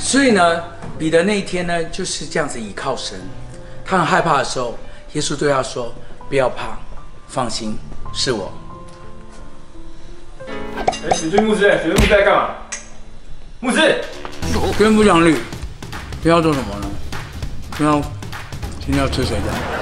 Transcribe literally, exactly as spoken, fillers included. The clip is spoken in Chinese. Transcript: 所以呢，彼得那一天呢就是这样子倚靠神。他很害怕的时候，耶稣对他说：“不要怕，放心，是我。”哎，学对牧师，学对牧师在干嘛？牧师，跟不讲理，不要做什么呢？不要，今天要吃水饺。